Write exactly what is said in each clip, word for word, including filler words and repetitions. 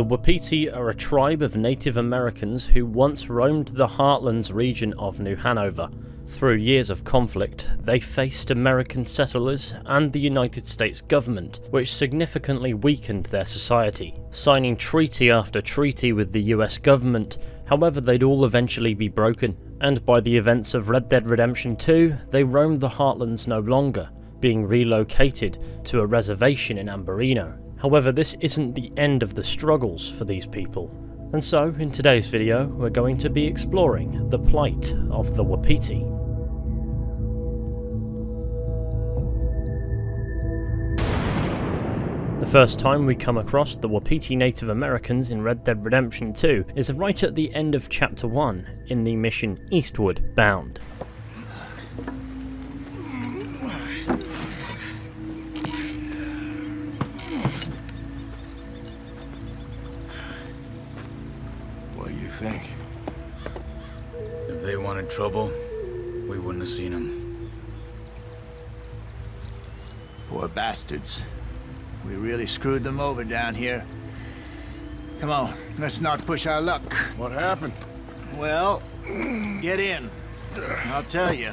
The Wapiti are a tribe of Native Americans who once roamed the Heartlands region of New Hanover. Through years of conflict, they faced American settlers and the United States government, which significantly weakened their society, signing treaty after treaty with the U S government. However, they'd all eventually be broken, and by the events of Red Dead Redemption two, they roamed the Heartlands no longer, being relocated to a reservation in Ambarino. However, this isn't the end of the struggles for these people. And so, in today's video, we're going to be exploring the plight of the Wapiti. The first time we come across the Wapiti Native Americans in Red Dead Redemption two is right at the end of Chapter one in the mission Eastward Bound. Think. If they wanted trouble, we wouldn't have seen them. Poor bastards. We really screwed them over down here. Come on, let's not push our luck. What happened? Well, get in. I'll tell you.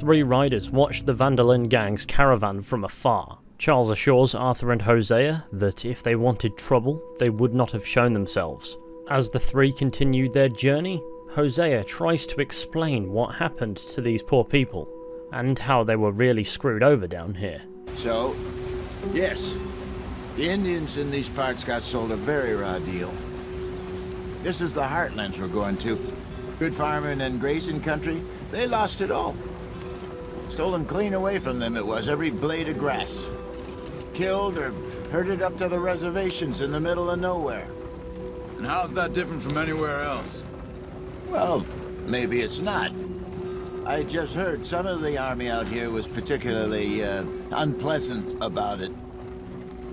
Three riders watched the van der Linde gang's caravan from afar. Charles assures Arthur and Hosea that if they wanted trouble, they would not have shown themselves. As the three continued their journey, Hosea tries to explain what happened to these poor people, and how they were really screwed over down here. So, yes, the Indians in these parts got sold a very raw deal. This is the heartlands we're going to. Good farming and grazing country, they lost it all. Stolen clean away from them it was, every blade of grass. Killed or herded up to the reservations in the middle of nowhere. And how's that different from anywhere else? Well, maybe it's not. I just heard some of the army out here was particularly uh, unpleasant about it.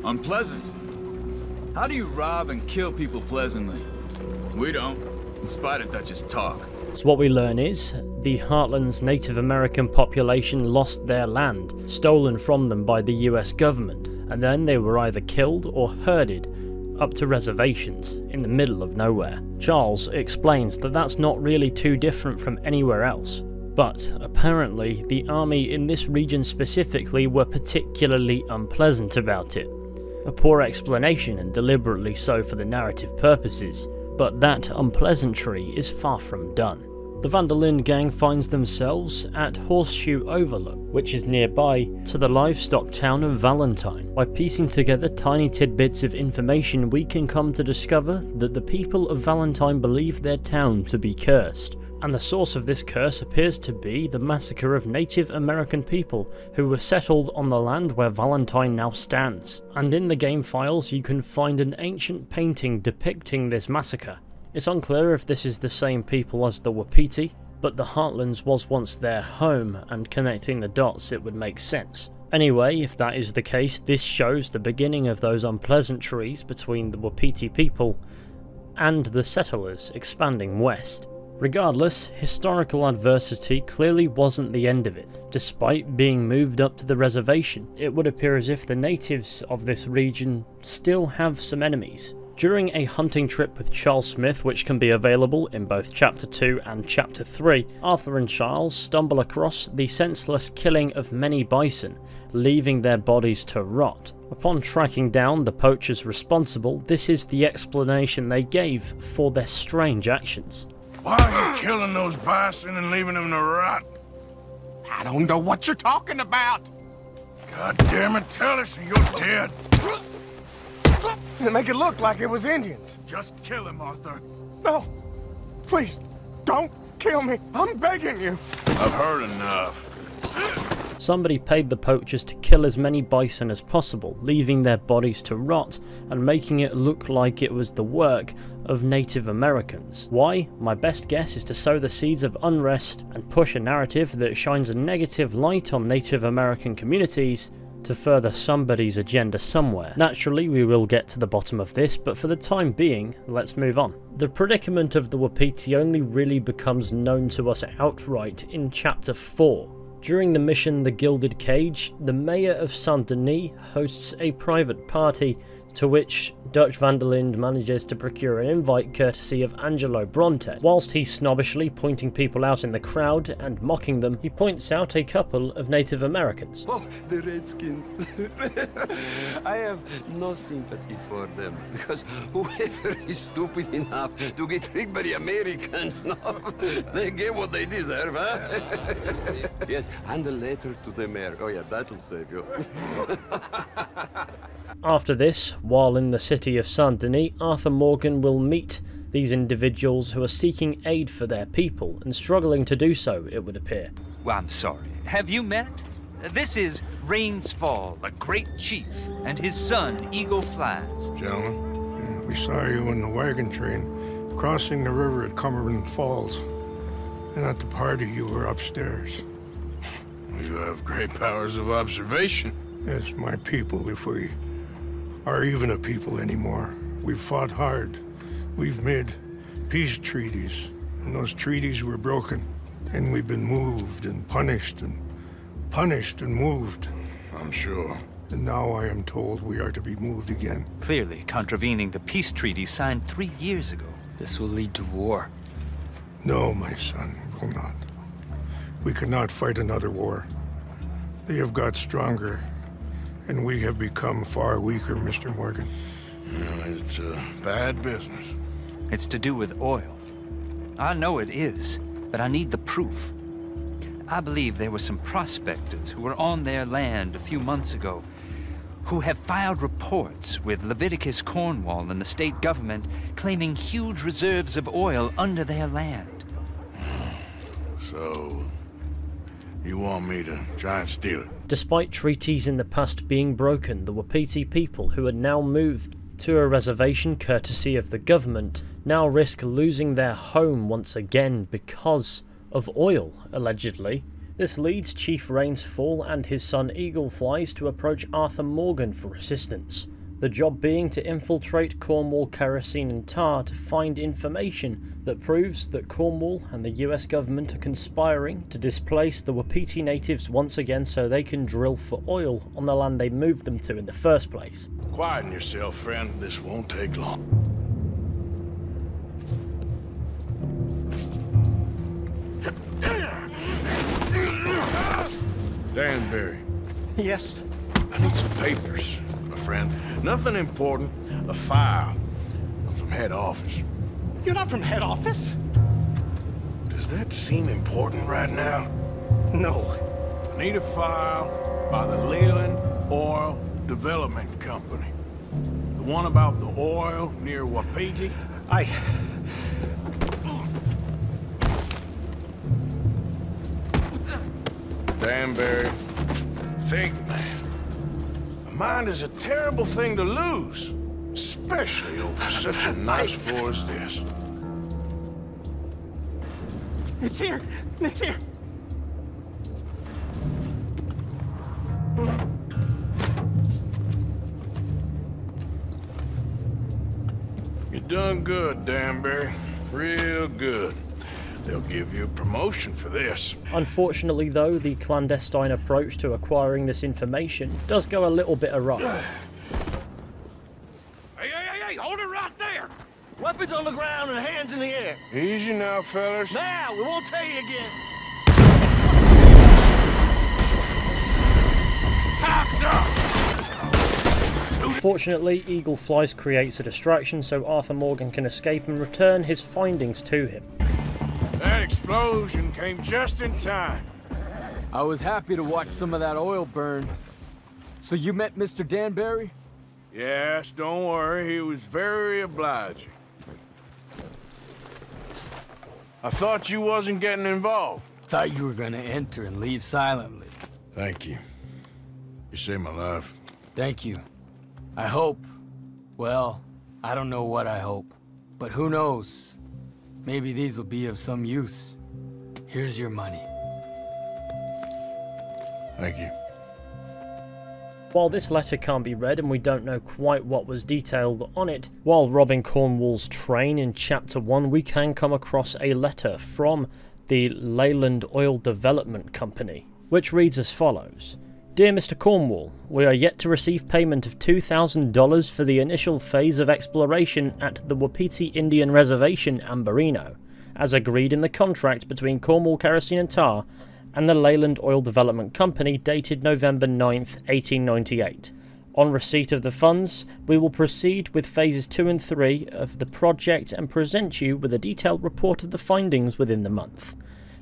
Unpleasant? How do you rob and kill people pleasantly? We don't, in spite of Dutch's talk. So what we learn is, the Heartland's Native American population lost their land, stolen from them by the U S government, and then they were either killed or herded up to reservations in the middle of nowhere. Charles explains that that's not really too different from anywhere else, but apparently the army in this region specifically were particularly unpleasant about it. A poor explanation, and deliberately so for the narrative purposes. But that unpleasantry is far from done. The van der Linde gang finds themselves at Horseshoe Overlook, which is nearby to the livestock town of Valentine. By piecing together tiny tidbits of information, we can come to discover that the people of Valentine believe their town to be cursed, and the source of this curse appears to be the massacre of Native American people who were settled on the land where Valentine now stands. And in the game files you can find an ancient painting depicting this massacre. It's unclear if this is the same people as the Wapiti, but the Heartlands was once their home, and connecting the dots it would make sense. Anyway, if that is the case, this shows the beginning of those unpleasantries between the Wapiti people and the settlers expanding west. Regardless, historical adversity clearly wasn't the end of it. Despite being moved up to the reservation, it would appear as if the natives of this region still have some enemies. During a hunting trip with Charles Smith, which can be available in both Chapter two and Chapter three, Arthur and Charles stumble across the senseless killing of many bison, leaving their bodies to rot. Upon tracking down the poachers responsible, this is the explanation they gave for their strange actions. Why are you killing those bison and leaving them to rot? I don't know what you're talking about. God damn it, tell us or you're dead. They make it look like it was Indians. Just kill him, Arthur. No, please, don't kill me. I'm begging you. I've heard enough. Somebody paid the poachers to kill as many bison as possible, leaving their bodies to rot and making it look like it was the work of Native Americans. Why? My best guess is to sow the seeds of unrest and push a narrative that shines a negative light on Native American communities to further somebody's agenda somewhere. Naturally, we will get to the bottom of this, but for the time being, let's move on. The predicament of the Wapiti only really becomes known to us outright in Chapter four, During the mission The Gilded Cage, the mayor of Saint Denis hosts a private party, to which Dutch van der Linde manages to procure an invite courtesy of Angelo Bronte. Whilst he's snobbishly pointing people out in the crowd and mocking them, he points out a couple of Native Americans. Oh, the Redskins. I have no sympathy for them, because whoever is stupid enough to get tricked by the Americans, no, they get what they deserve, huh? Yes, and a letter to the mayor. Oh yeah, that'll save you. After this, while in the city of Saint Denis, Arthur Morgan will meet these individuals who are seeking aid for their people, and struggling to do so, it would appear. Well, I'm sorry. Have you met? This is Rains Fall, a great chief, and his son, Eagle Flies. Gentlemen, we saw you in the wagon train, crossing the river at Cumberland Falls, and at the party you were upstairs. You have great powers of observation. Yes, my people, if we are even a people anymore. We've fought hard. We've made peace treaties, and those treaties were broken. And we've been moved and punished and punished and moved. I'm sure. And now I am told we are to be moved again. Clearly contravening the peace treaty signed three years ago. This will lead to war. No, my son, it will not. We cannot fight another war. They have got stronger. And we have become far weaker, Mister Morgan. Well, it's a bad business. It's to do with oil. I know it is, but I need the proof. I believe there were some prospectors who were on their land a few months ago who have filed reports with Leviticus Cornwall and the state government claiming huge reserves of oil under their land. So, you want me to try and steal it? Despite treaties in the past being broken, the Wapiti people, who had now moved to a reservation courtesy of the government, now risk losing their home once again because of oil, allegedly. This leads Chief Rains Fall and his son Eagle Flies to approach Arthur Morgan for assistance, the job being to infiltrate Cornwall Kerosene and Tar to find information that proves that Cornwall and the U S government are conspiring to displace the Wapiti natives once again so they can drill for oil on the land they moved them to in the first place. Quieten yourself, friend. This won't take long. Danbury. Yes? I need some papers. Friend. Nothing important. A file. I'm from head office. You're not from head office? Does that seem important right now? No. I need a file by the Leyland Oil Development Company. The one about the oil near Wapiti. I... Danbury. Think, man. Mind is a terrible thing to lose, especially over such a nice floor as this. It's here! It's here! You done good, Danbury. Real good. They'll give you a promotion for this. Unfortunately, though, the clandestine approach to acquiring this information does go a little bit awry. Hey, hey, hey, hey! Hold it right there! Weapons on the ground and hands in the air. Easy now, fellas. Now! We won't tell you again. Time's up! Fortunately, Eagle Flies creates a distraction so Arthur Morgan can escape and return his findings to him. That explosion came just in time. I was happy to watch some of that oil burn. So you met Mister Danbury? Yes, don't worry. He was very obliging. I thought you wasn't getting involved. Thought you were gonna enter and leave silently. Thank you. You saved my life. Thank you. I hope. Well, I don't know what I hope, but who knows? Maybe these will be of some use. Here's your money. Thank you. While this letter can't be read and we don't know quite what was detailed on it, while robbing Cornwall's train in Chapter one, we can come across a letter from the Leyland Oil Development Company. which reads as follows. Dear Mister Cornwall, we are yet to receive payment of two thousand dollars for the initial phase of exploration at the Wapiti Indian Reservation, Ambarino, as agreed in the contract between Cornwall Kerosene and Tar and the Leyland Oil Development Company dated November ninth, eighteen ninety-eight. On receipt of the funds, we will proceed with phases two and three of the project and present you with a detailed report of the findings within the month.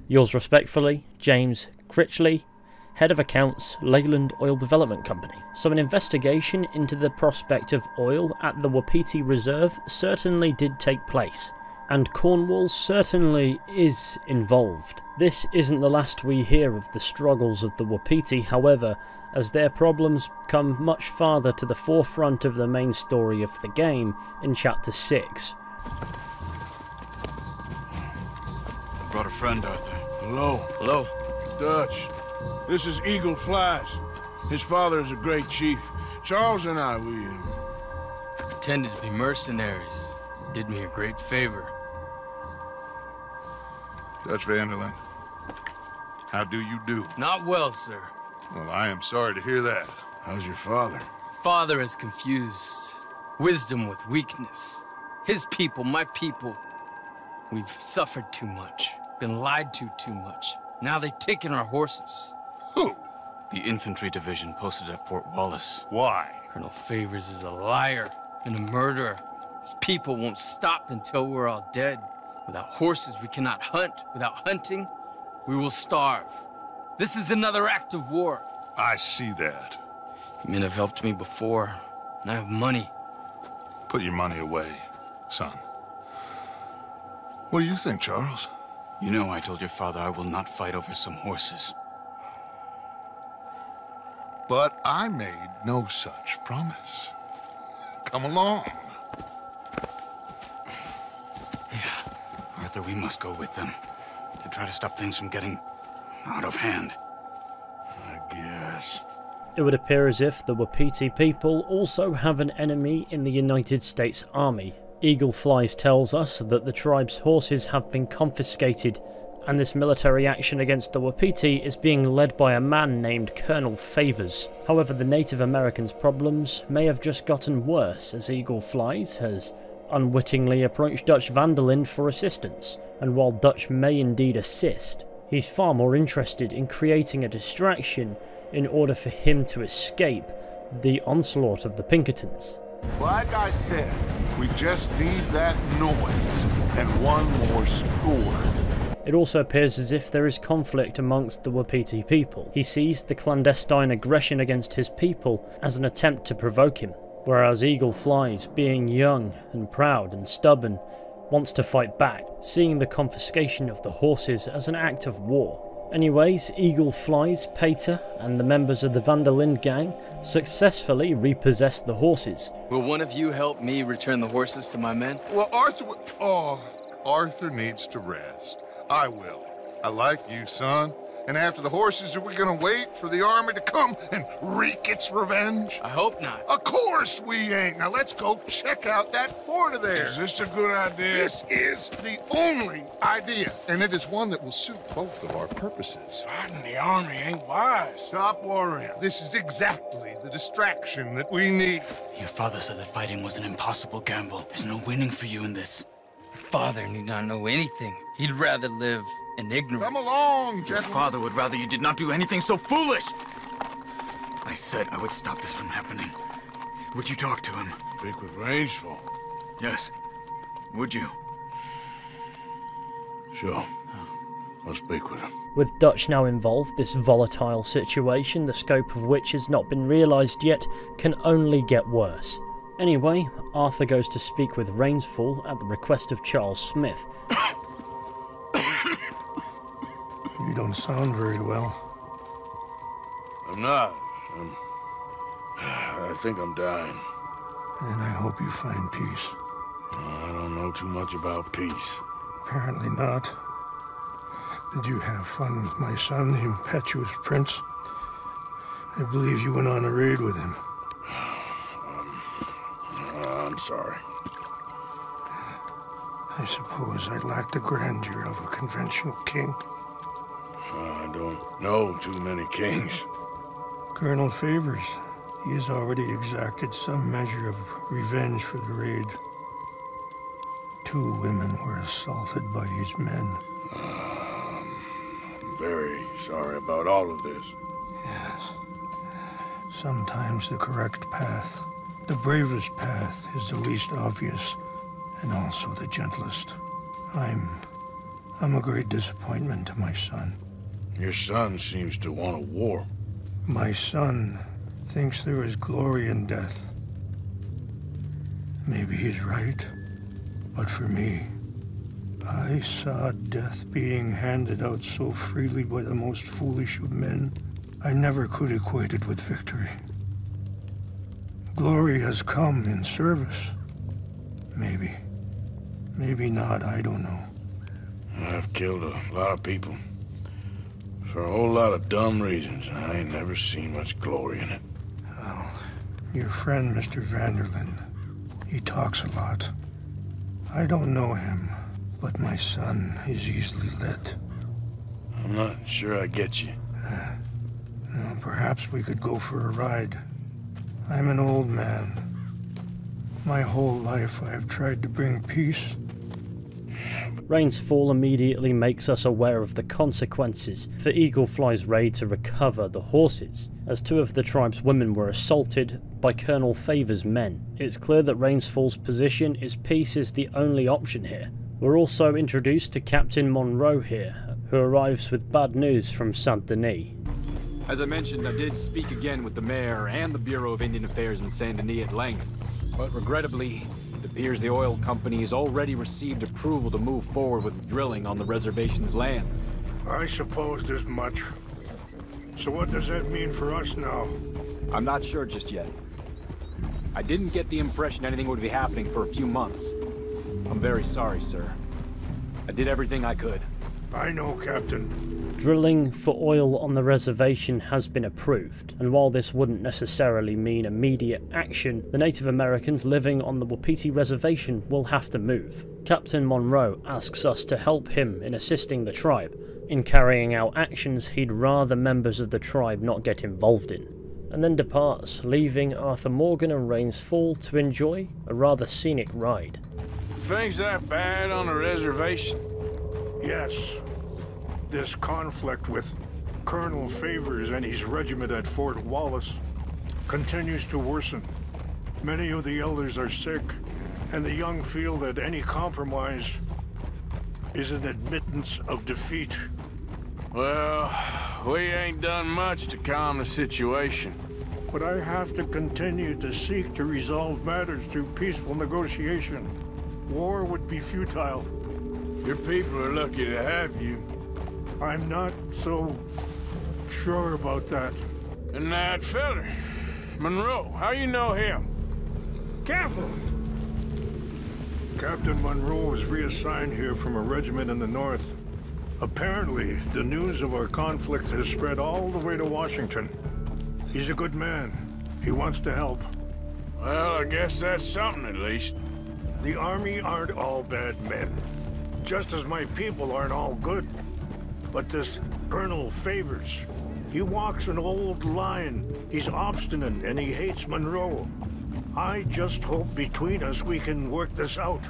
Yours respectfully, James Critchley, Head of Accounts, Leyland Oil Development Company. So an investigation into the prospect of oil at the Wapiti Reserve certainly did take place, and Cornwall certainly is involved. This isn't the last we hear of the struggles of the Wapiti, however, as their problems come much farther to the forefront of the main story of the game in Chapter six. I brought a friend, Arthur. Hello. Hello. Dutch. This is Eagle Flies. His father is a great chief. Charles and I, we... pretended to be mercenaries. Did me a great favor. Dutch van der Linde, how do you do? Not well, sir. Well, I am sorry to hear that. How's your father? Father has confused wisdom with weakness. His people, my people, we've suffered too much, been lied to too much. Now they've taken our horses. Who? The infantry division posted at Fort Wallace. Why? Colonel Favors is a liar and a murderer. His people won't stop until we're all dead. Without horses, we cannot hunt. Without hunting, we will starve. This is another act of war. I see that. You men have helped me before, and I have money. Put your money away, son. What do you think, Charles? You know I told your father I will not fight over some horses. But I made no such promise. Come along. Arthur, we must go with them to try to stop things from getting out of hand. I guess. It would appear as if the Wapiti people also have an enemy in the United States Army. Eagle Flies tells us that the tribe's horses have been confiscated, and this military action against the Wapiti is being led by a man named Colonel Favors. However, the Native Americans' problems may have just gotten worse, as Eagle Flies has unwittingly approached Dutch van der Linde for assistance, and while Dutch may indeed assist, he's far more interested in creating a distraction in order for him to escape the onslaught of the Pinkertons. Like I said, we just need that noise and one more score. It also appears as if there is conflict amongst the Wapiti people. He sees the clandestine aggression against his people as an attempt to provoke him. Whereas Eagle Flies, being young and proud and stubborn, wants to fight back, seeing the confiscation of the horses as an act of war. Anyways, Eagle Flies, Pater, and the members of the van der Linde gang successfully repossessed the horses. Will one of you help me return the horses to my men? Well, Arthur... Oh, Arthur needs to rest. I will. I like you, son. And after the horses, are we gonna wait for the army to come and wreak its revenge? I hope not. Of course we ain't. Now let's go check out that fort of theirs. Is this a good idea? This is the only idea, and it is one that will suit both of our purposes. Fighting the army ain't wise. Stop worrying. This is exactly the distraction that we need. Your father said that fighting was an impossible gamble. There's no winning for you in this. Father need not know anything. He'd rather live in ignorance. Come along, gentlemen. Your father would rather you did not do anything so foolish. I said I would stop this from happening. Would you talk to him? Speak with Rains Fall. Yes. Would you? Sure. I'll speak with him. With Dutch now involved, this volatile situation, the scope of which has not been realized yet, can only get worse. Anyway, Arthur goes to speak with Rains Fall at the request of Charles Smith. You don't sound very well. I'm not. I'm... I think I'm dying. And I hope you find peace. I don't know too much about peace. Apparently not. Did you have fun with my son, the impetuous prince? I believe you went on a raid with him. I'm sorry. I suppose I lack the grandeur of a conventional king. I don't know too many kings. Colonel Favors. He has already exacted some measure of revenge for the raid. Two women were assaulted by his men. Um, I'm very sorry about all of this. Yes. Sometimes the correct path, the bravest path, is the least obvious, and also the gentlest. I'm... I'm a great disappointment to my son. Your son seems to want a war. My son thinks there is glory in death. Maybe he's right, but for me, I saw death being handed out so freely by the most foolish of men, I never could equate it with victory. Glory has come in service. Maybe. Maybe not, I don't know. I've killed a lot of people. For a whole lot of dumb reasons, I ain't never seen much glory in it. Well, your friend, Mister van der Linde, he talks a lot. I don't know him, but my son is easily led. I'm not sure I get you. Uh, well, perhaps we could go for a ride. I'm an old man. My whole life I have tried to bring peace. Rains Fall immediately makes us aware of the consequences for Eagle Fly's raid to recover the horses, as two of the tribe's women were assaulted by Colonel Favors' men. It's clear that Rains Fall's position is peace is the only option here. We're also introduced to Captain Monroe here, who arrives with bad news from Saint Denis. As I mentioned, I did speak again with the mayor and the Bureau of Indian Affairs in Saint Denis at length, but regrettably, it appears the oil company has already received approval to move forward with drilling on the reservation's land. I supposed as much. So what does that mean for us now? I'm not sure just yet. I didn't get the impression anything would be happening for a few months. I'm very sorry, sir. I did everything I could. I know, Captain. Drilling for oil on the reservation has been approved, and while this wouldn't necessarily mean immediate action, the Native Americans living on the Wapiti reservation will have to move. Captain Monroe asks us to help him in assisting the tribe in carrying out actions he'd rather members of the tribe not get involved in, and then departs, leaving Arthur Morgan and Rains Fall to enjoy a rather scenic ride. Things that bad on the reservation? Yes. This conflict with Colonel Favors and his regiment at Fort Wallace continues to worsen. Many of the elders are sick, and the young feel that any compromise is an admittance of defeat. Well, we ain't done much to calm the situation. But I have to continue to seek to resolve matters through peaceful negotiation. War would be futile. Your people are lucky to have you. I'm not so sure about that. And that feller, Monroe, how you know him? Careful! Captain Monroe was reassigned here from a regiment in the north. Apparently, the news of our conflict has spread all the way to Washington. He's a good man. He wants to help. Well, I guess that's something at least. The army aren't all bad men. Just as my people aren't all good. But this Colonel Favors, he walks an old line. He's obstinate and he hates Monroe. I just hope between us we can work this out.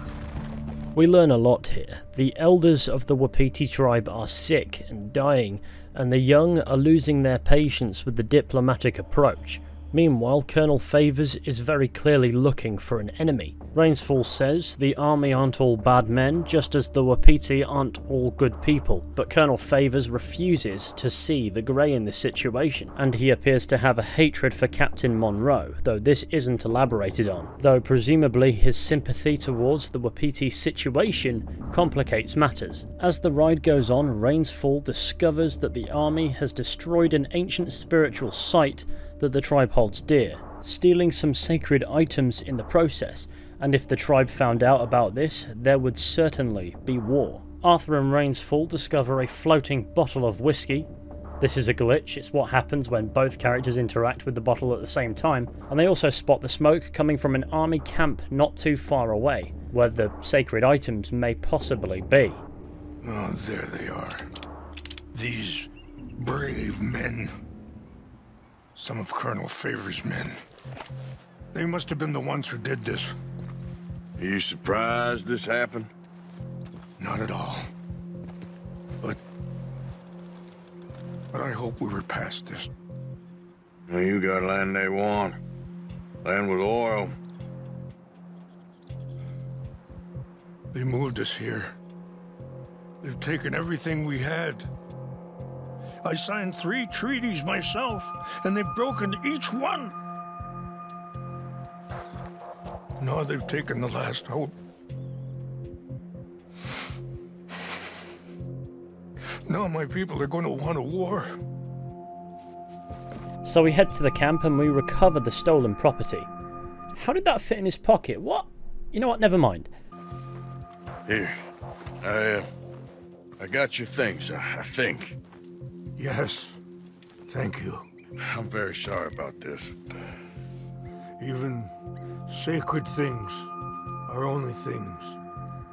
We learn a lot here. The elders of the Wapiti tribe are sick and dying, and the young are losing their patience with the diplomatic approach. Meanwhile, Colonel Favors is very clearly looking for an enemy. Rains Fall says the army aren't all bad men, just as the Wapiti aren't all good people, but Colonel Favors refuses to see the grey in this situation, and he appears to have a hatred for Captain Monroe, though this isn't elaborated on, though presumably his sympathy towards the Wapiti situation complicates matters. As the ride goes on, Rains Fall discovers that the army has destroyed an ancient spiritual site that the tribe holds dear, stealing some sacred items in the process, and if the tribe found out about this, there would certainly be war. Arthur and Rains Fall discover a floating bottle of whiskey. This is a glitch, it's what happens when both characters interact with the bottle at the same time, and they also spot the smoke coming from an army camp not too far away, where the sacred items may possibly be. Oh, there they are. These Brave men. Some of Colonel Favors' men. They must have been the ones who did this. Are you surprised this happened? Not at all. But... But I hope we were past this. Well, you got land they want. Land with oil. They moved us here. They've taken everything we had. I signed three treaties myself, and they've broken each one. Now they've taken the last hope. Now my people are going to want a war. So we head to the camp and we recover the stolen property. How did that fit in his pocket? What? You know what? Never mind. Here, I, uh, I got your things, I, I think. Yes, thank you. I'm very sorry about this. Even sacred things are only things.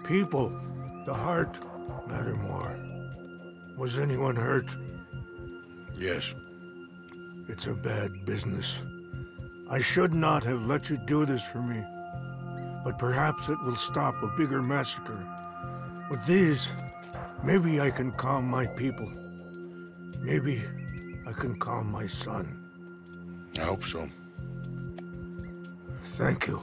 People, the heart, matter more. Was anyone hurt? Yes. It's a bad business. I should not have let you do this for me. But perhaps it will stop a bigger massacre. With these, maybe I can calm my people. Maybe I can calm my son. I hope so. Thank you.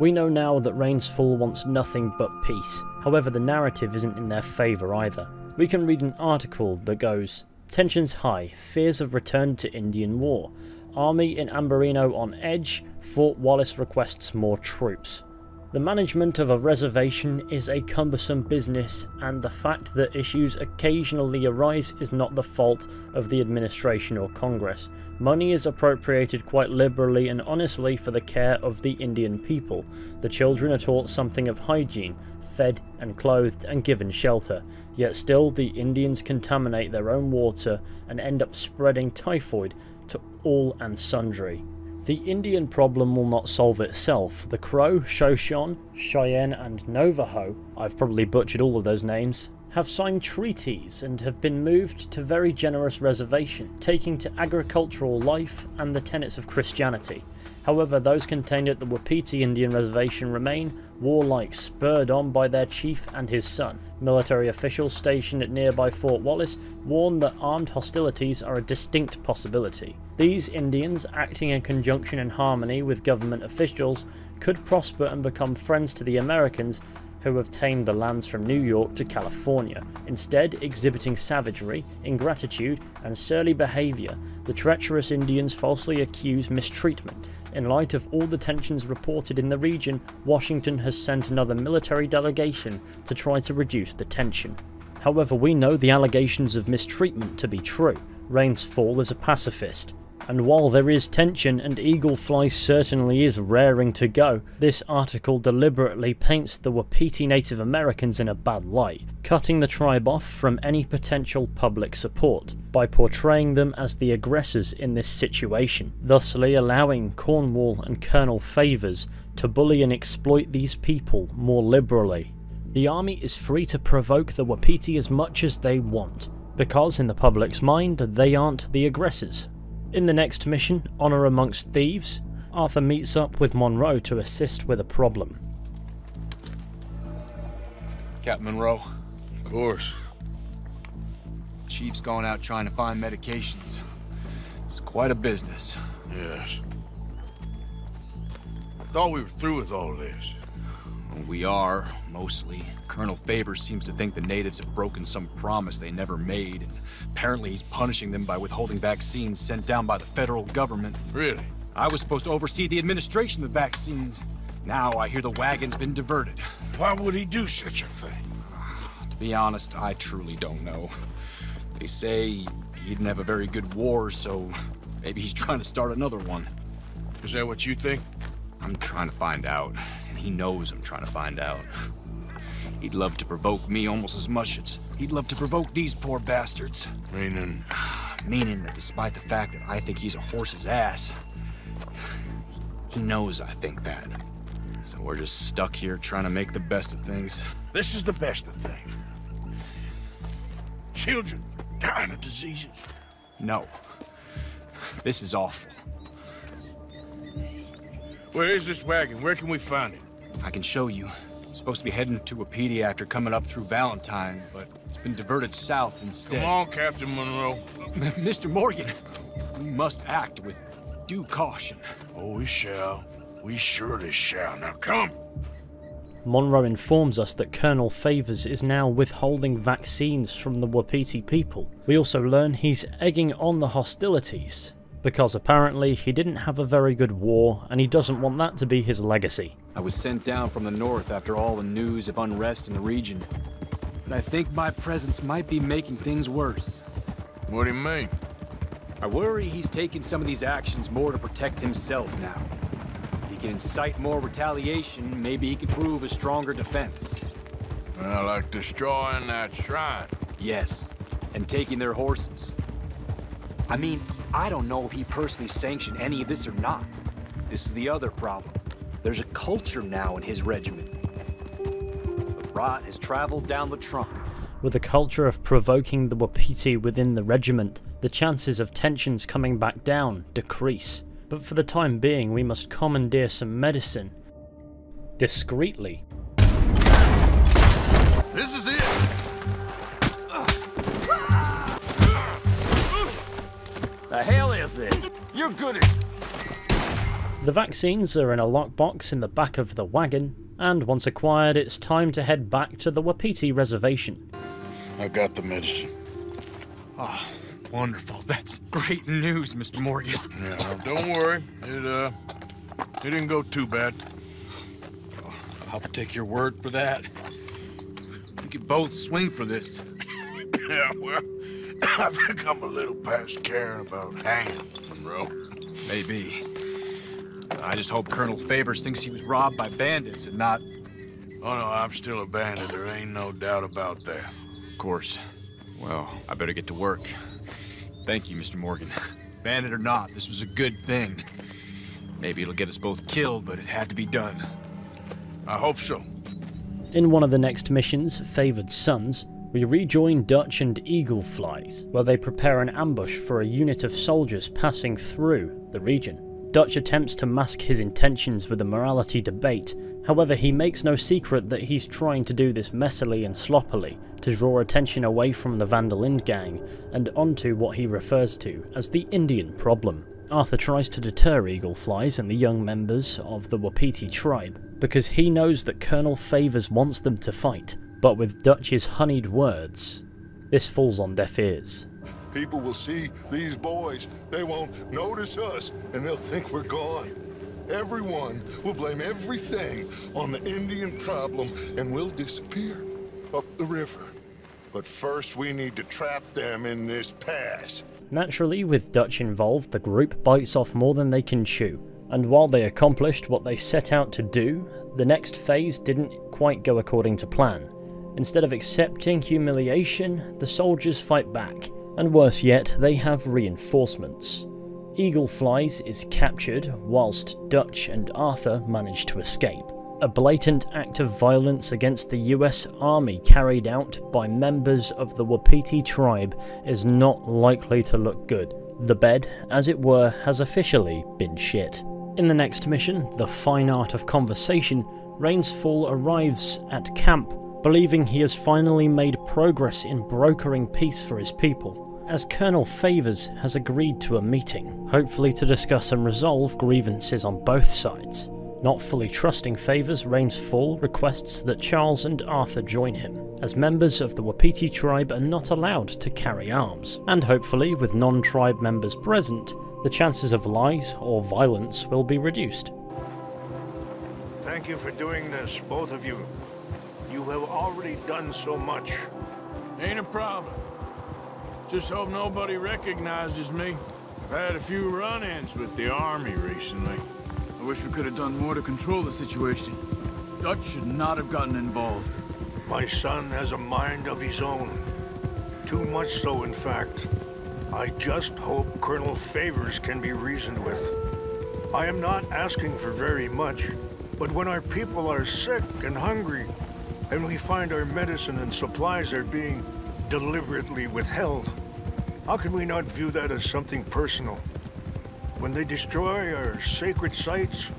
We know now that Rains Fall wants nothing but peace. However, the narrative isn't in their favor either. We can read an article that goes, "Tensions high, fears of return to Indian war. Army in Ambarino on edge, Fort Wallace requests more troops. The management of a reservation is a cumbersome business, and the fact that issues occasionally arise is not the fault of the administration or Congress. Money is appropriated quite liberally and honestly for the care of the Indian people. The children are taught something of hygiene, fed and clothed and given shelter. Yet still the Indians contaminate their own water and end up spreading typhoid to all and sundry. The Indian problem will not solve itself. The Crow, Shoshone, Cheyenne and Navajo, I've probably butchered all of those names, have signed treaties and have been moved to very generous reservation, taking to agricultural life and the tenets of Christianity. However, those contained at the Wapiti Indian Reservation remain warlike, spurred on by their chief and his son. Military officials stationed at nearby Fort Wallace warn that armed hostilities are a distinct possibility. These Indians, acting in conjunction and harmony with government officials, could prosper and become friends to the Americans who have tamed the lands from New York to California, instead exhibiting savagery, ingratitude, and surly behavior. The treacherous Indians falsely accuse mistreatment. In light of all the tensions reported in the region, Washington has sent another military delegation to try to reduce the tension. However, we know the allegations of mistreatment to be true. Rains Fall is a pacifist. And while there is tension and Eagle Flies certainly is raring to go, this article deliberately paints the Wapiti Native Americans in a bad light, cutting the tribe off from any potential public support by portraying them as the aggressors in this situation, thusly allowing Cornwall and Colonel Favors to bully and exploit these people more liberally. The army is free to provoke the Wapiti as much as they want, because in the public's mind they aren't the aggressors. In the next mission, Honor Amongst Thieves, Arthur meets up with Monroe to assist with a problem. Captain Monroe. Of course. Chief's gone out trying to find medications. It's quite a business. Yes. I thought we were through with all this. We are, mostly. Colonel Favors seems to think the natives have broken some promise they never made, and apparently he's punishing them by withholding vaccines sent down by the federal government. Really? I was supposed to oversee the administration of vaccines. Now I hear the wagon's been diverted. Why would he do such a thing? To be honest, I truly don't know. They say he didn't have a very good war, so maybe he's trying to start another one. Is that what you think? I'm trying to find out. He knows I'm trying to find out. He'd love to provoke me almost as much as he'd love to provoke these poor bastards. Meaning? Meaning that despite the fact that I think he's a horse's ass, he knows I think that. So we're just stuck here trying to make the best of things. This is the best of things. Children dying of diseases. No. This is awful. Where is this wagon? Where can we find it? I can show you. I'm supposed to be heading to Wapiti after coming up through Valentine, but it's been diverted south instead. Come on, Captain Monroe. M Mister Morgan, we must act with due caution. Oh, we shall. We surely shall. Now come! Monroe informs us that Colonel Favors is now withholding vaccines from the Wapiti people. We also learn he's egging on the hostilities, because apparently he didn't have a very good war and he doesn't want that to be his legacy. I was sent down from the north after all the news of unrest in the region, but I think my presence might be making things worse. What do you mean? I worry he's taking some of these actions more to protect himself now. He can incite more retaliation, maybe he can prove a stronger defense. Well, like destroying that shrine. Yes, and taking their horses. I mean, I don't know if he personally sanctioned any of this or not. This is the other problem. There's a culture now in his regiment. The rot has traveled down the trunk. With a culture of provoking the Wapiti within the regiment, the chances of tensions coming back down decrease. But for the time being, we must commandeer some medicine. Discreetly. This is it! The hell is it? You're good at... The vaccines are in a lockbox in the back of the wagon, and once acquired, it's time to head back to the Wapiti reservation. I got the medicine. Oh, wonderful. That's great news, Mister Morgan. Yeah, well, don't worry. It, uh, it didn't go too bad. Oh, I'll have to take your word for that. We could both swing for this. Yeah, well... I think I'm a little past caring about hanging, Monroe. Maybe. I just hope Colonel Favors thinks he was robbed by bandits and not... Oh, no, I'm still a bandit. There ain't no doubt about that. Of course. Well, I better get to work. Thank you, Mister Morgan. Bandit or not, this was a good thing. Maybe it'll get us both killed, but it had to be done. I hope so. In one of the next missions, Favored Sons, we rejoin Dutch and Eagle Flies, where they prepare an ambush for a unit of soldiers passing through the region. Dutch attempts to mask his intentions with a morality debate, however he makes no secret that he's trying to do this messily and sloppily to draw attention away from the van der Linde gang and onto what he refers to as the Indian problem. Arthur tries to deter Eagle Flies and the young members of the Wapiti tribe, because he knows that Colonel Favors wants them to fight. But with Dutch's honeyed words, this falls on deaf ears. People will see these boys, they won't notice us, and they'll think we're gone. Everyone will blame everything on the Indian problem, and we'll disappear up the river. But first we need to trap them in this pass. Naturally, with Dutch involved, the group bites off more than they can chew. And while they accomplished what they set out to do, the next phase didn't quite go according to plan. Instead of accepting humiliation, the soldiers fight back, and worse yet, they have reinforcements. Eagle Flies is captured, whilst Dutch and Arthur manage to escape. A blatant act of violence against the U S Army carried out by members of the Wapiti tribe is not likely to look good. The bed, as it were, has officially been shit. In the next mission, The Fine Art of Conversation, Rains Fall arrives at camp, believing he has finally made progress in brokering peace for his people, as Colonel Favors has agreed to a meeting, hopefully to discuss and resolve grievances on both sides. Not fully trusting Favors, Rains Fall requests that Charles and Arthur join him, as members of the Wapiti tribe are not allowed to carry arms, and hopefully, with non-tribe members present, the chances of lies or violence will be reduced. Thank you for doing this, both of you. You have already done so much. Ain't a problem. Just hope nobody recognizes me. I've had a few run-ins with the army recently. I wish we could have done more to control the situation. Dutch should not have gotten involved. My son has a mind of his own. Too much so, in fact. I just hope Colonel Favors can be reasoned with. I am not asking for very much, but when our people are sick and hungry, and we find our medicine and supplies are being deliberately withheld, How can we not view that as something personal? When they destroy our sacred sites,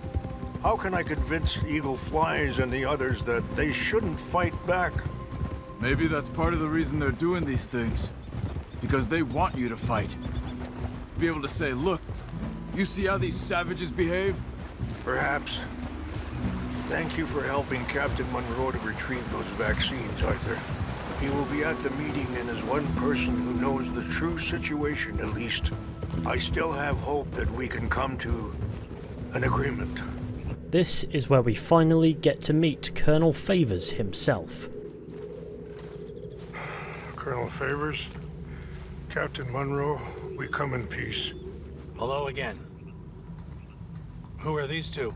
how can I convince Eagle Flies and the others that they shouldn't fight back? Maybe that's part of the reason they're doing these things. Because they want you to fight. To be able to say, look, you see how these savages behave? Perhaps. Thank you for helping Captain Monroe to retrieve those vaccines, Arthur. He will be at the meeting and is one person who knows the true situation, at least. I still have hope that we can come to an agreement. This is where we finally get to meet Colonel Favors himself. Colonel Favors, Captain Monroe, we come in peace. Hello again. Who are these two?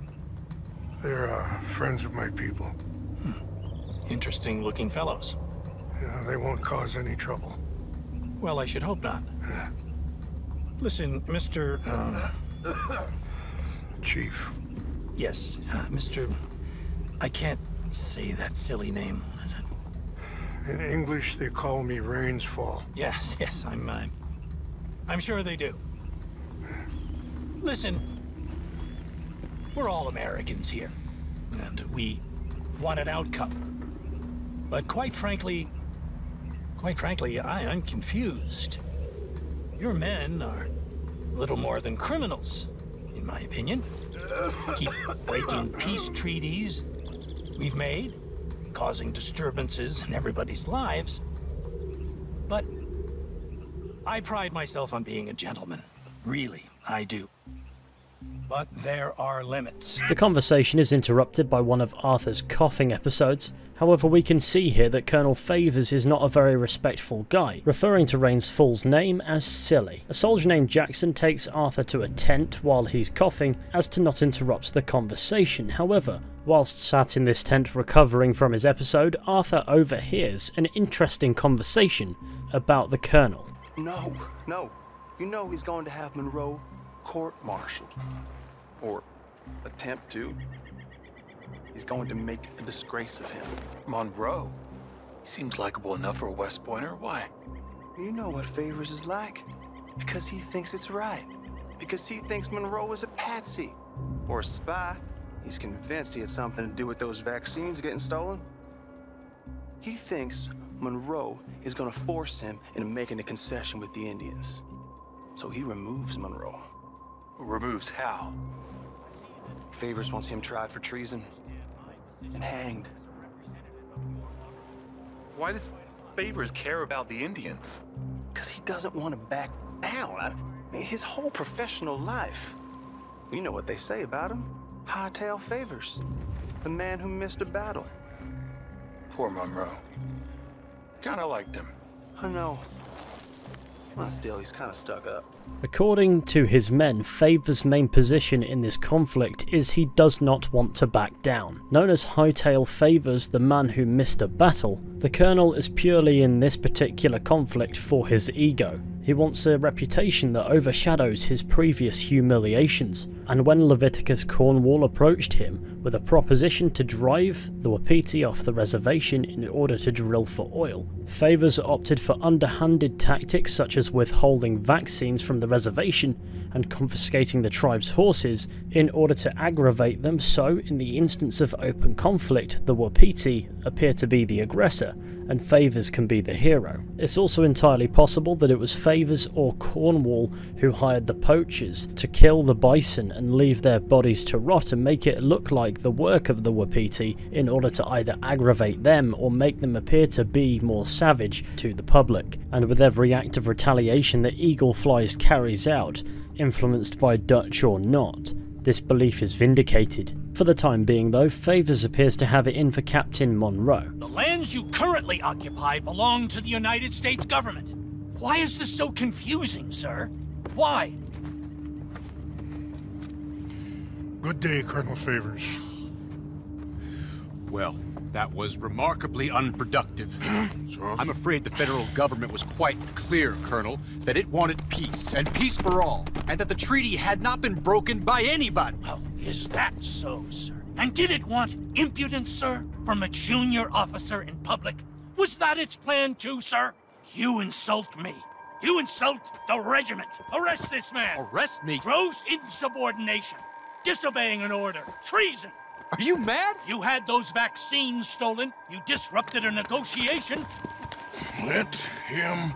They're uh, friends of my people. Hmm. Interesting looking fellows. Yeah, they won't cause any trouble. Well, I should hope not. Yeah. Listen, Mister Uh, Chief. Yes, uh, Mister I can't say that silly name. Is it? In English, they call me Rains Fall. Yes, yes, I'm. Uh, I'm sure they do. Yeah. Listen, we're all Americans here, and we want an outcome. But quite frankly, quite frankly, I, I'm confused. Your men are little more than criminals, in my opinion. Keep breaking peace treaties we've made, causing disturbances in everybody's lives. But I pride myself on being a gentleman. Really, I do. But there are limits. The conversation is interrupted by one of Arthur's coughing episodes. However, we can see here that Colonel Favors is not a very respectful guy, referring to Rains Fall's name as silly. A soldier named Jackson takes Arthur to a tent while he's coughing, as to not interrupt the conversation. However, whilst sat in this tent recovering from his episode, Arthur overhears an interesting conversation about the Colonel. No, no. You know he's going to have Monroe court-martialed. Or attempt to. He's going to make a disgrace of him. Monroe? He seems likable enough for a West Pointer. Why? You know what Favors is like. Because he thinks it's right. Because he thinks Monroe is a patsy. Or a spy. He's convinced he had something to do with those vaccines getting stolen. He thinks Monroe is going to force him into making a concession with the Indians. So he removes Monroe. Removes how? Favors wants him tried for treason. And hanged. Why does Favors care about the Indians? Because he doesn't want to back down. I mean, his whole professional life. You know what they say about him. Hightail Favors. The man who missed a battle. Poor Monroe. Kind of liked him. I know. Well, still, he's kind of stuck up. According to his men, Favors' main position in this conflict is he does not want to back down. Known as Hightail Favors, the man who missed a battle, the Colonel is purely in this particular conflict for his ego. He wants a reputation that overshadows his previous humiliations, and when Leviticus Cornwall approached him with a proposition to drive the Wapiti off the reservation in order to drill for oil, Favors opted for underhanded tactics such as withholding vaccines from the reservation and confiscating the tribe's horses in order to aggravate them, so in the instance of open conflict, the Wapiti appear to be the aggressor and Favors can be the hero. It's also entirely possible that it was Favors or Cornwall who hired the poachers to kill the bison and leave their bodies to rot and make it look like the work of the Wapiti in order to either aggravate them or make them appear to be more savage to the public. And with every act of retaliation that Eagle Flies carries out, influenced by Dutch or not, this belief is vindicated. For the time being though, Favors appears to have it in for Captain Monroe. The lands you currently occupy belong to the United States government. Why is this so confusing, sir? Why? Good day, Colonel Favors. Well, that was remarkably unproductive. I'm afraid the federal government was quite clear, Colonel, that it wanted peace, and peace for all, and that the treaty had not been broken by anybody. Oh, is that so, sir? And did it want impudence, sir, from a junior officer in public? Was that its plan too, sir? You insult me, You insult the regiment. Arrest this man. Arrest me? Gross insubordination. Disobeying an order. Treason. Are you mad? You had those vaccines stolen. You disrupted a negotiation. Let him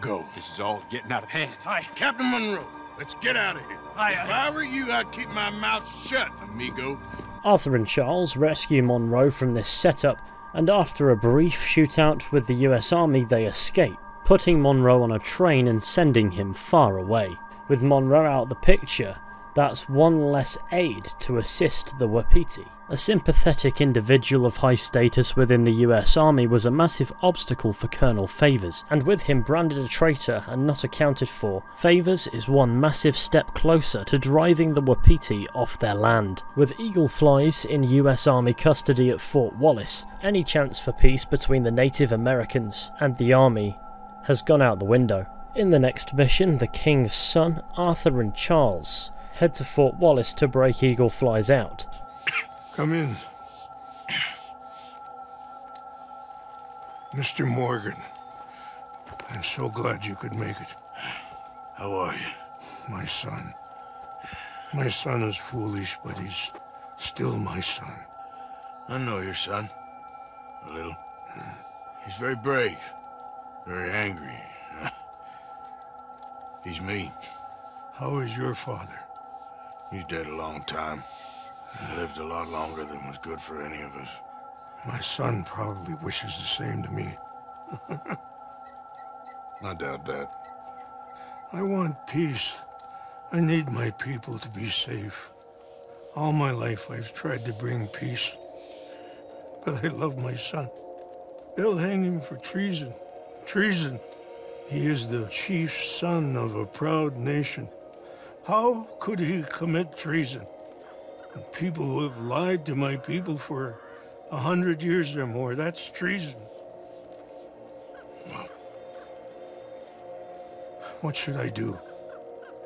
go. This is all getting out of hand. Hi. Captain Monroe, let's get out of here. Hi, if I were you, I'd keep my mouth shut, amigo. Arthur and Charles rescue Monroe from this setup, and after a brief shootout with the U S Army, they escape, putting Monroe on a train and sending him far away. With Monroe out of the picture, that's one less aid to assist the Wapiti. A sympathetic individual of high status within the U S Army was a massive obstacle for Colonel Favors, and with him branded a traitor and not accounted for, Favors is one massive step closer to driving the Wapiti off their land. With Eagle Flies in U S Army custody at Fort Wallace, any chance for peace between the Native Americans and the Army has gone out the window. In the next mission, the King's son, Arthur and Charles, head to Fort Wallace to break Eagle Flies out. Come in. Mister Morgan, I'm so glad you could make it. How are you? My son. My son is foolish, but he's still my son. I know your son. A little. Yeah. He's very brave. Very angry. He's mean. How is your father? He's dead a long time. He lived a lot longer than was good for any of us. My son probably wishes the same to me. I doubt that. I want peace. I need my people to be safe. All my life I've tried to bring peace. But I love my son. They'll hang him for treason. Treason. He is the chief son of a proud nation. How could he commit treason? People who have lied to my people for a hundred years or more, that's treason. Well, what should I do?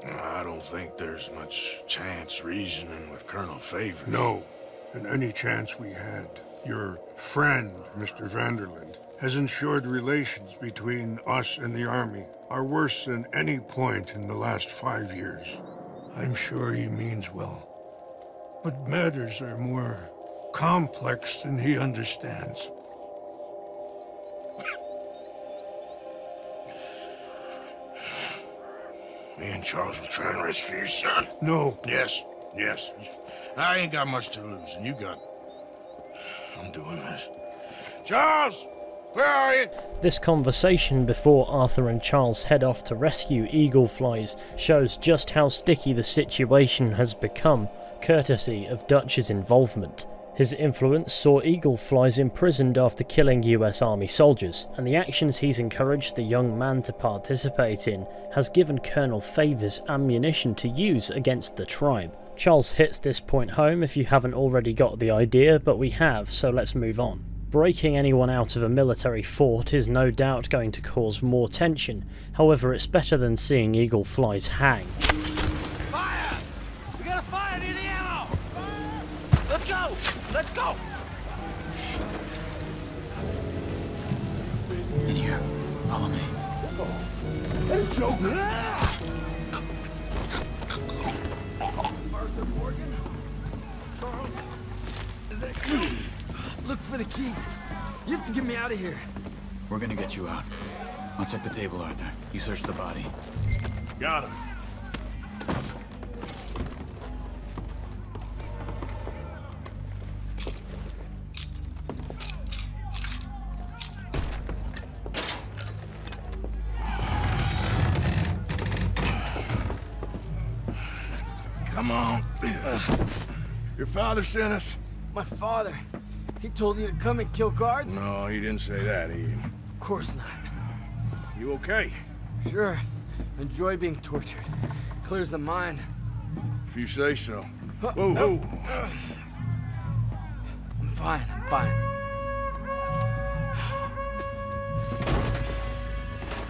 I don't think there's much chance reasoning with Colonel Favors. No, and any chance we had. Your friend, Mister van der Linde, has ensured relations between us and the Army are worse than any point in the last five years. I'm sure he means well. But matters are more complex than he understands. Me and Charles will try and rescue your son. No. Yes, yes. I ain't got much to lose, and you got... I'm doing this. Charles! Where are you? This conversation before Arthur and Charles head off to rescue Eagle Flies shows just how sticky the situation has become, courtesy of Dutch's involvement. His influence saw Eagle Flies imprisoned after killing U S Army soldiers, and the actions he's encouraged the young man to participate in has given Colonel Favors ammunition to use against the tribe. Charles hits this point home if you haven't already got the idea, but we have, so let's move on. Breaking anyone out of a military fort is no doubt going to cause more tension, however it's better than seeing Eagle Flies hang. Let's go! In here. Follow me. Arthur Morgan? Charles? Is that you? Look for the keys. You have to get me out of here. We're gonna get you out. I'll check the table, Arthur. You search the body. Got him. Your father sent us? My father? He told you to come and kill guards? No, he didn't say that, he... Of course not. You okay? Sure. Enjoy being tortured. Clears the mind. If you say so. Uh, whoa, no. whoa. I'm fine, I'm fine.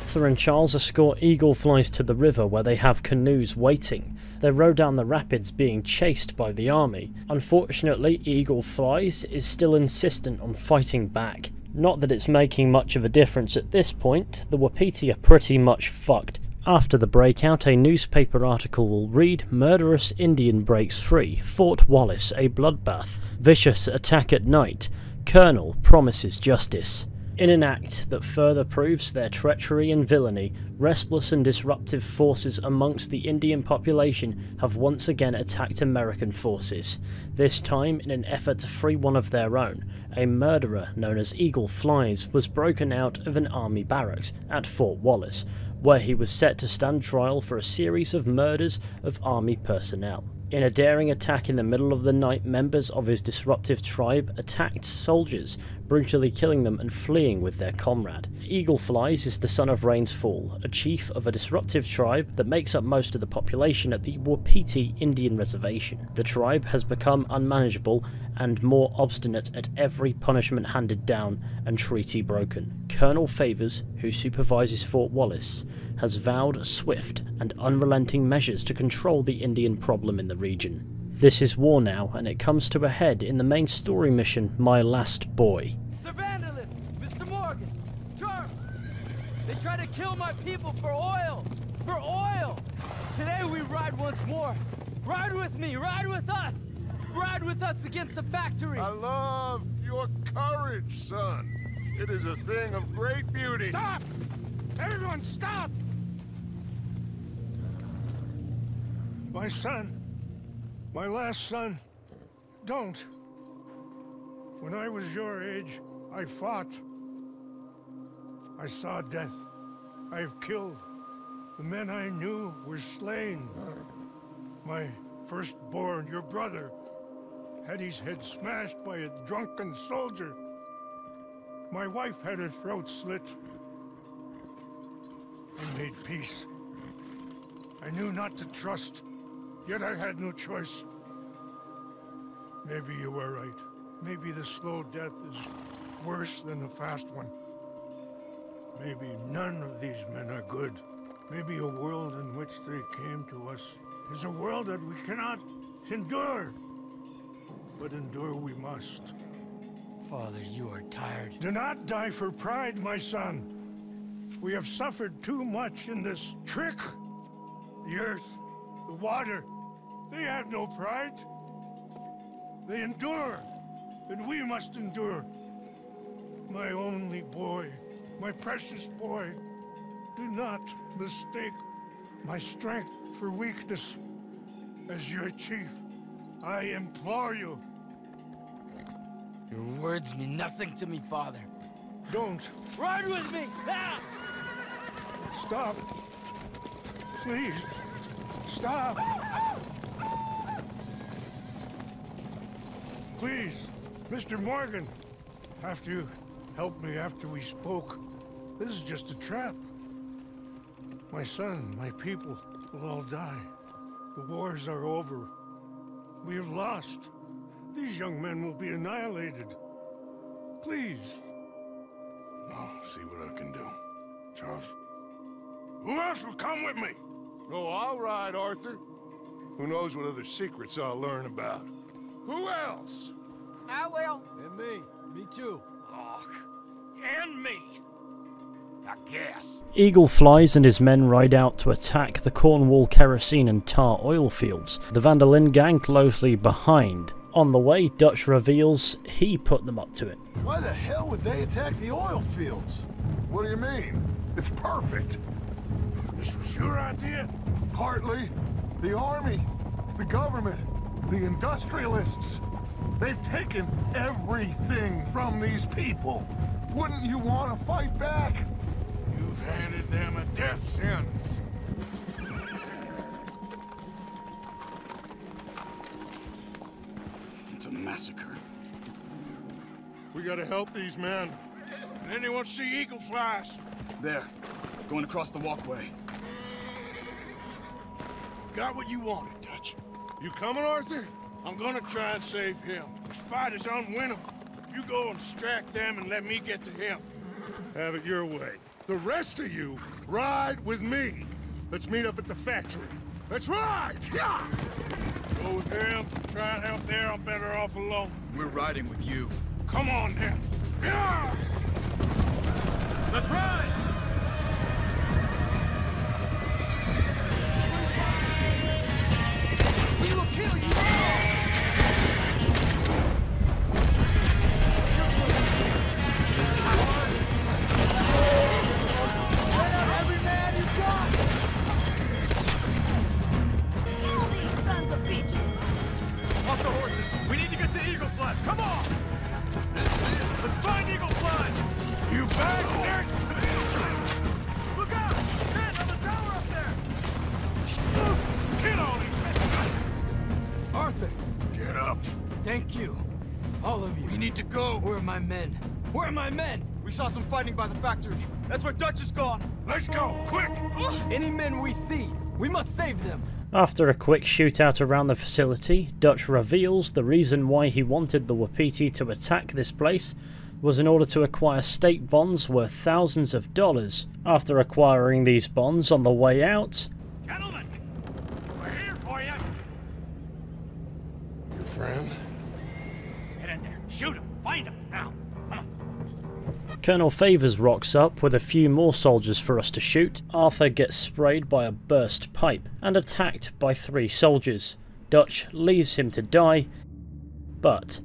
Arthur and Charles escort Eagle Flies to the river where they have canoes waiting. They row down the rapids being chased by the Army. Unfortunately, Eagle Flies is still insistent on fighting back. Not that it's making much of a difference at this point, the Wapiti are pretty much fucked. After the breakout, a newspaper article will read, "Murderous Indian breaks free, Fort Wallace a bloodbath, vicious attack at night, Colonel promises justice." In an act that further proves their treachery and villainy, restless and disruptive forces amongst the Indian population have once again attacked American forces, this time in an effort to free one of their own. A murderer known as Eagle Flies was broken out of an army barracks at Fort Wallace, where he was set to stand trial for a series of murders of army personnel. In a daring attack in the middle of the night, members of his disruptive tribe attacked soldiers, brutally killing them and fleeing with their comrade. Eagle Flies is the son of Rains Fall, a chief of a disruptive tribe that makes up most of the population at the Wapiti Indian Reservation. The tribe has become unmanageable and more obstinate at every punishment handed down and treaty broken. Colonel Favors, who supervises Fort Wallace, has vowed swift and unrelenting measures to control the Indian problem in the region. This is war now, and it comes to a head in the main story mission, My Last Boy. Mister van der Linde, Mister Morgan, Charles, they try to kill my people for oil, for oil! Today we ride once more. Ride with me, ride with us! Ride with us against the factory! I love your courage, son. It is a thing of great beauty. Stop! Everyone stop! My son, my last son, don't. When I was your age, I fought. I saw death. I have killed. The men I knew were slain. My firstborn, your brother, had his head smashed by a drunken soldier. My wife had her throat slit. I made peace. I knew not to trust, yet I had no choice. Maybe you were right. Maybe the slow death is worse than the fast one. Maybe none of these men are good. Maybe a world in which they came to us is a world that we cannot endure. But endure we must. Father, you are tired. Do not die for pride, my son. We have suffered too much in this trick. The earth, the water, they have no pride. They endure, and we must endure. My only boy, my precious boy, do not mistake my strength for weakness. As your chief, I implore you. Your words mean nothing to me, Father. Don't. Ride with me! Ah! Stop. Please. Stop. Please, Mister Morgan. After you helped me after we spoke, this is just a trap. My son, my people will all die. The wars are over. We have lost. These young men will be annihilated. Please. I'll see what I can do. Charles. Who else will come with me? Oh, I'll ride, Arthur. Who knows what other secrets I'll learn about. Who else? I will. And me. Me too. Oh, and me. I guess. Eagle Flies and his men ride out to attack the Cornwall Kerosene and Tar oil fields. The van der Linde gang closely behind. On the way, Dutch reveals he put them up to it. Why the hell would they attack the oil fields? What do you mean? It's perfect. This was your idea? Partly. The army, the government, the industrialists. They've taken everything from these people. Wouldn't you want to fight back? You've handed them a death sentence. It's a massacre. We gotta help these men. Did anyone see Eagle Flies? There, going across the walkway. Got what you wanted, Dutch. You coming, Arthur? I'm gonna try and save him. This fight is unwinnable. If you go and distract them and let me get to him. Have it your way. The rest of you, ride with me. Let's meet up at the factory. Let's ride! Yeah! Go with him, try and help there, I'm better off alone. We're riding with you. Come on, then. Yeah! Let's ride! We will kill you all! Let out every man you've got! Kill these sons of bitches! Off the horses! We need to get to Eagle Flies! Come on! Let's find Eagle Flies! You bags, nerds! Look out! Man, on the tower up there! Get all these... Arthur! Get up! Thank you. All of you. We need to go! Where are my men? Where are my men? We saw some fighting by the factory. That's where Dutch is gone! Let's go! Quick! Any men we see, we must save them! After a quick shootout around the facility, Dutch reveals the reason why he wanted the Wapiti to attack this place was in order to acquire state bonds worth thousands of dollars. After acquiring these bonds on the way out... Gentlemen, we're here for you! Your friend? Get in there, shoot him, find him, now! Colonel Favors rocks up with a few more soldiers for us to shoot. Arthur gets sprayed by a burst pipe and attacked by three soldiers. Dutch leaves him to die, but...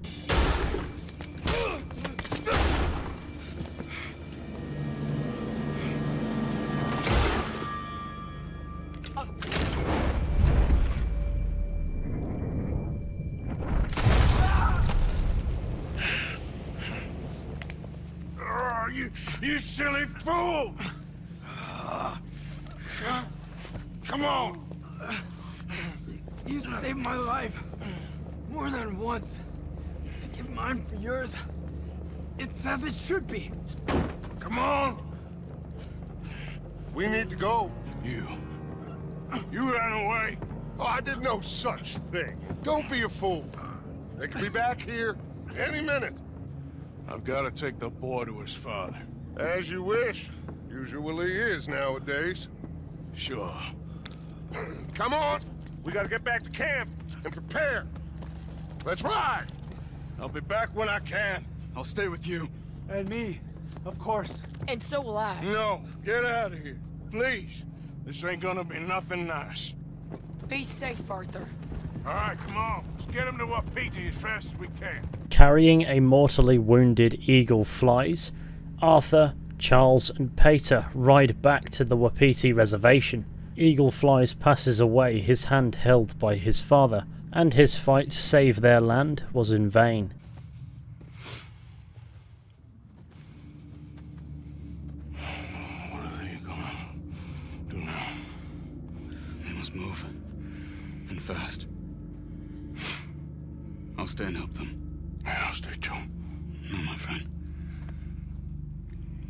You silly fool! Uh, come, come on! You saved my life more than once. To give mine for yours, it's as it should be. Come on! We need to go. You. You ran away. Oh, I did no such thing. Don't be a fool. They could be back here any minute. I've got to take the boy to his father. As you wish. Usually is nowadays. Sure. Come on! We gotta get back to camp and prepare. Let's ride! I'll be back when I can. I'll stay with you. And me, of course. And so will I. No, get out of here. Please. This ain't gonna be nothing nice. Be safe, Arthur. Alright, come on. Let's get him to Wapiti as fast as we can. Carrying a mortally wounded Eagle Flies, Arthur, Charles and Pater ride back to the Wapiti reservation. Eagle Flies passes away, his hand held by his father, and his fight to save their land was in vain. What are they gonna do now? They must move, and fast. I'll stay and help them. Yeah, I'll stay too. No, my friend.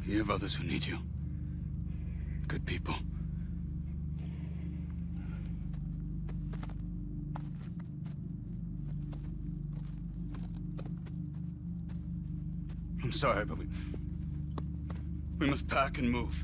You have others who need you. Good people. I'm sorry, but we... We must pack and move.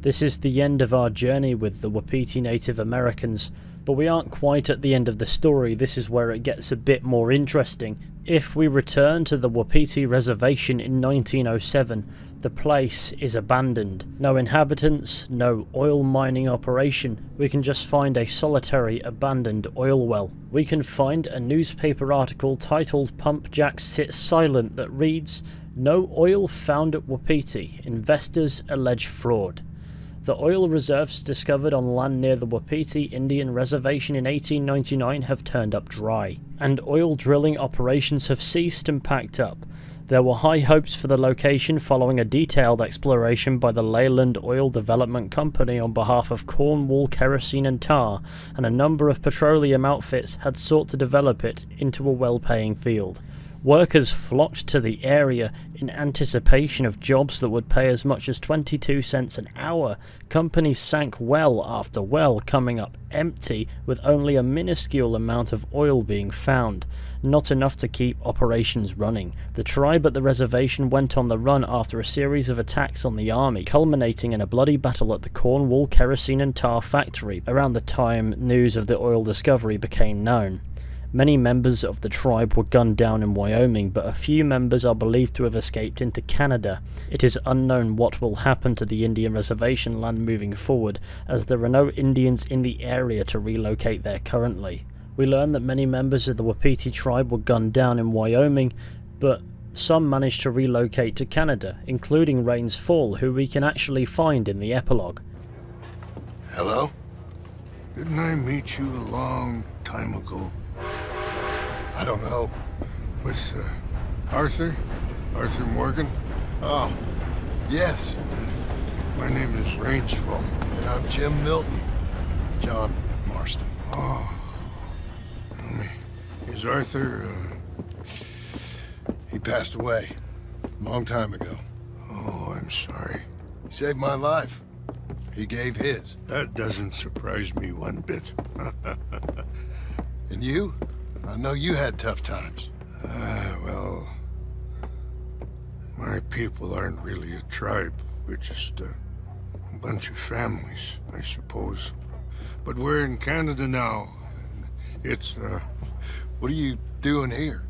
This is the end of our journey with the Wapiti Native Americans, but we aren't quite at the end of the story. This is where it gets a bit more interesting. If we return to the Wapiti Reservation in nineteen oh seven, the place is abandoned. No inhabitants, no oil mining operation. We can just find a solitary abandoned oil well. We can find a newspaper article titled "Pump Jack Sits Silent" that reads, "No oil found at Wapiti. Investors allege fraud." The oil reserves discovered on land near the Wapiti Indian Reservation in eighteen ninety-nine have turned up dry, and oil drilling operations have ceased and packed up. There were high hopes for the location following a detailed exploration by the Leyland Oil Development Company on behalf of Cornwall Kerosene and Tar, and a number of petroleum outfits had sought to develop it into a well-paying field. Workers flocked to the area in anticipation of jobs that would pay as much as twenty-two cents an hour. Companies sank well after well, coming up empty with only a minuscule amount of oil being found, not enough to keep operations running. The tribe at the reservation went on the run after a series of attacks on the army, culminating in a bloody battle at the Cornwall Kerosene and Tar factory around the time news of the oil discovery became known. Many members of the tribe were gunned down in Wyoming, but a few members are believed to have escaped into Canada. It is unknown what will happen to the Indian reservation land moving forward, as there are no Indians in the area to relocate there currently. We learn that many members of the Wapiti tribe were gunned down in Wyoming, but some managed to relocate to Canada, including Rains Fall, who we can actually find in the epilogue. Hello? Didn't I meet you a long time ago? I don't know. With uh, Arthur? Arthur Morgan? Oh, yes. My name is Rains Fall. And I'm Jim Milton. John Marston. Oh. Is Arthur, uh... he passed away. A long time ago. Oh, I'm sorry. He saved my life. He gave his. That doesn't surprise me one bit. And you? I know you had tough times. Ah, uh, well... my people aren't really a tribe. We're just uh, a bunch of families, I suppose. But we're in Canada now. And it's, uh... what are you doing here?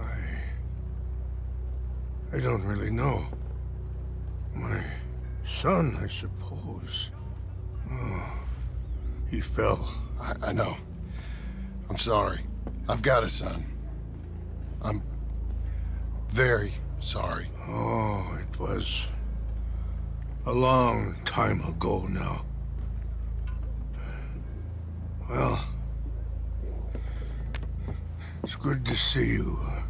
I... I don't really know. My son, I suppose. Oh, he fell. I, I know. I'm sorry. I've got a son. I'm very sorry. Oh, it was a long time ago now. Well... it's good to see you, uh,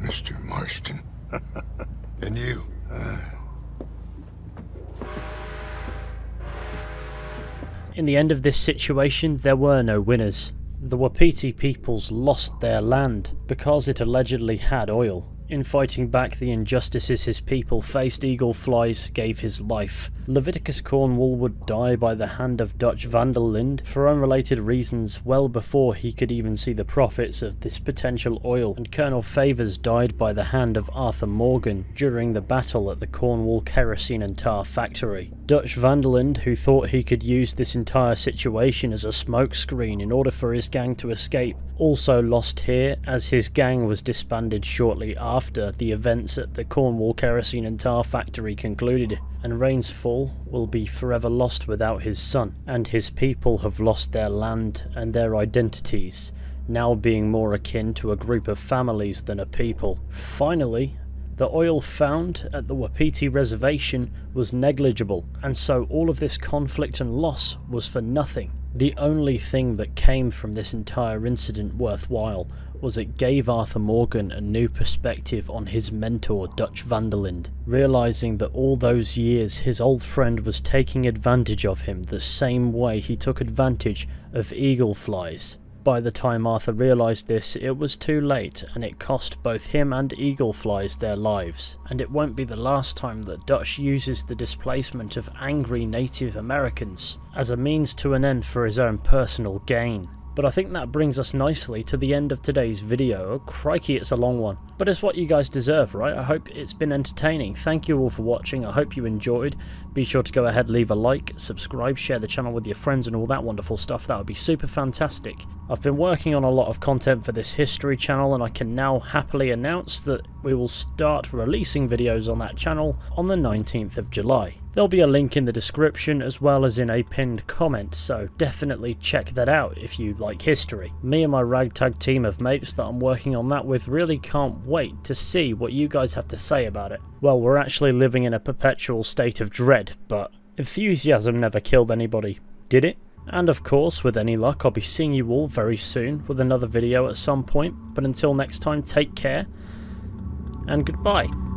Mister Marston. And you? Uh... In the end of this situation, there were no winners. The Wapiti peoples lost their land because it allegedly had oil. In fighting back the injustices his people faced, Eagle Flies gave his life. Leviticus Cornwall would die by the hand of Dutch van der Linde for unrelated reasons well before he could even see the profits of this potential oil, and Colonel Favors died by the hand of Arthur Morgan during the battle at the Cornwall Kerosene and Tar factory. Dutch van der Linde, who thought he could use this entire situation as a smokescreen in order for his gang to escape, also lost here, as his gang was disbanded shortly after. After the events at the Cornwall Kerosene and Tar factory concluded, and Rains Fall will be forever lost without his son, and his people have lost their land and their identities, now being more akin to a group of families than a people. Finally, the oil found at the Wapiti reservation was negligible, and so all of this conflict and loss was for nothing. The only thing that came from this entire incident worthwhile was it gave Arthur Morgan a new perspective on his mentor Dutch van der Linde, realising that all those years his old friend was taking advantage of him the same way he took advantage of Eagle Flies. By the time Arthur realised this, it was too late, and it cost both him and Eagle Flies their lives. And it won't be the last time that Dutch uses the displacement of angry Native Americans as a means to an end for his own personal gain. But I think that brings us nicely to the end of today's video. Oh, crikey, it's a long one. But it's what you guys deserve, right? I hope it's been entertaining. Thank you all for watching. I hope you enjoyed. Be sure to go ahead, leave a like, subscribe, share the channel with your friends and all that wonderful stuff. That would be super fantastic. I've been working on a lot of content for this history channel, and I can now happily announce that we will start releasing videos on that channel on the nineteenth of July. There'll be a link in the description as well as in a pinned comment, so definitely check that out if you like history. Me and my ragtag team of mates that I'm working on that with really can't wait to see what you guys have to say about it. Well, we're actually living in a perpetual state of dread, but enthusiasm never killed anybody, did it? And of course, with any luck, I'll be seeing you all very soon with another video at some point, but until next time, take care and goodbye.